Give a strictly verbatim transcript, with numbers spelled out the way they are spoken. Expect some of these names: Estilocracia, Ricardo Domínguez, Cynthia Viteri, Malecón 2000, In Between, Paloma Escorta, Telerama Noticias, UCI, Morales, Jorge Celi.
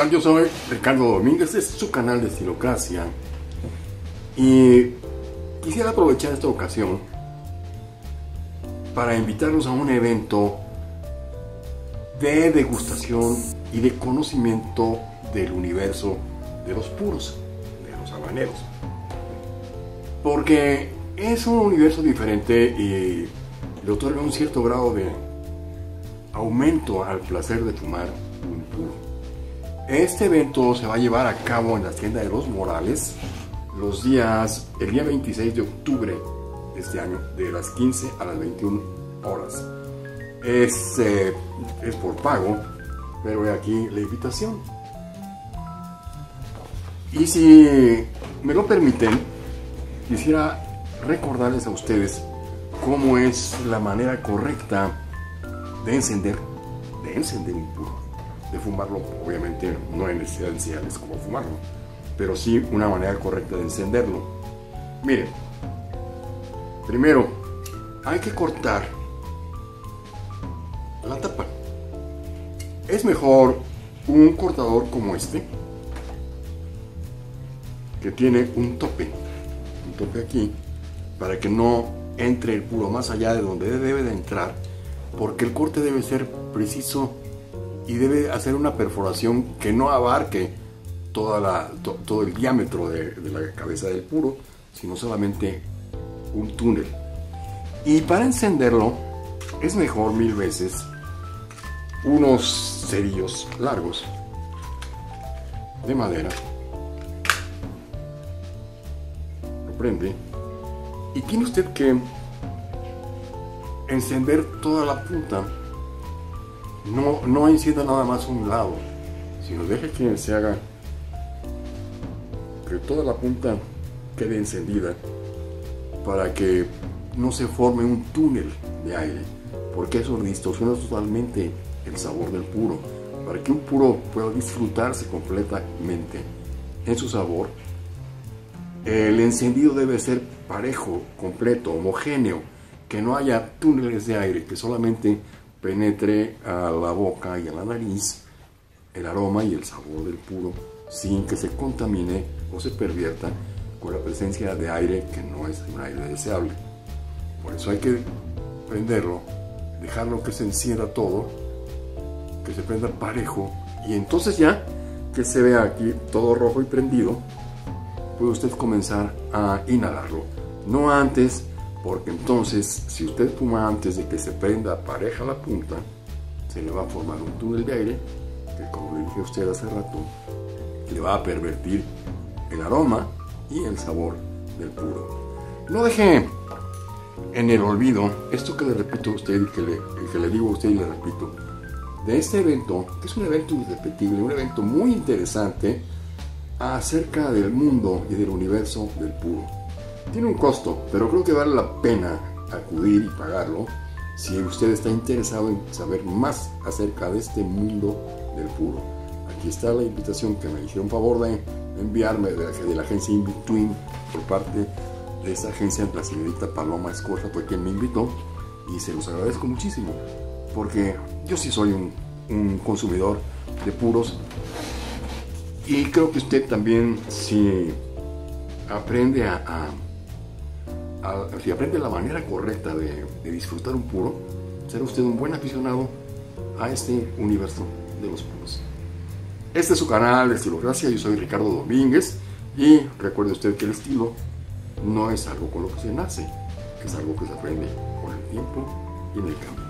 tal? Yo soy Ricardo Domínguez, este es su canal de Estilocracia y quisiera aprovechar esta ocasión para invitarlos a un evento de degustación y de conocimiento del universo de los puros, de los habaneros, porque es un universo diferente y le otorga un cierto grado de aumento al placer de fumar un puro. Este evento se va a llevar a cabo en la tienda de los Morales los días, el día veintiséis de octubre de este año, de las quince a las veintiuna horas. Es, eh, es por pago, pero he aquí la invitación. Y si me lo permiten, quisiera recordarles a ustedes cómo es la manera correcta de encender, de encender un puro. De fumarlo, obviamente no hay necesidad de enseñarles cómo fumarlo, pero sí una manera correcta de encenderlo. Miren, primero hay que cortar la tapa. Es mejor un cortador como este, que tiene un tope, un tope aquí, para que no entre el puro más allá de donde debe de entrar, porque el corte debe ser preciso y debe hacer una perforación que no abarque toda la, to, todo el diámetro de, de la cabeza del puro, sino solamente un túnel. Y para encenderlo es mejor mil veces unos cerillos largos de madera. Lo prende y tiene usted que encender toda la punta. No, no encienda nada más un lado, sino deje que se haga, que toda la punta quede encendida para que no se forme un túnel de aire, porque eso distorsiona totalmente el sabor del puro. Para que un puro pueda disfrutarse completamente en su sabor, el encendido debe ser parejo, completo, homogéneo, que no haya túneles de aire, que solamente penetre a la boca y a la nariz el aroma y el sabor del puro, sin que se contamine o se pervierta con la presencia de aire, que no es un aire deseable. Por eso hay que prenderlo, dejarlo que se encienda todo, que se prenda parejo, y entonces ya que se vea aquí todo rojo y prendido, puede usted comenzar a inhalarlo. No antes, porque entonces, si usted fuma antes de que se prenda pareja la punta, se le va a formar un túnel de aire que, como le dije a usted hace rato, le va a pervertir el aroma y el sabor del puro. No deje en el olvido esto que le repito a usted, que le, que le digo a usted y le repito, de este evento, que es un evento irrepetible, un evento muy interesante acerca del mundo y del universo del puro. Tiene un costo, pero creo que vale la pena acudir y pagarlo si usted está interesado en saber más acerca de este mundo del puro. Aquí está la invitación que me hicieron favor de enviarme de la, de la agencia In Between, por parte de esa agencia, la señorita Paloma Escorta fue quien me invitó, y se los agradezco muchísimo, porque yo sí soy un, un consumidor de puros, y creo que usted también, si aprende a, a A, si aprende la manera correcta de, de disfrutar un puro, será usted un buen aficionado a este universo de los puros. Este es su canal de Estilocracia, yo soy Ricardo Domínguez, y recuerde usted que el estilo no es algo con lo que se nace, es algo que se aprende con el tiempo y en el camino.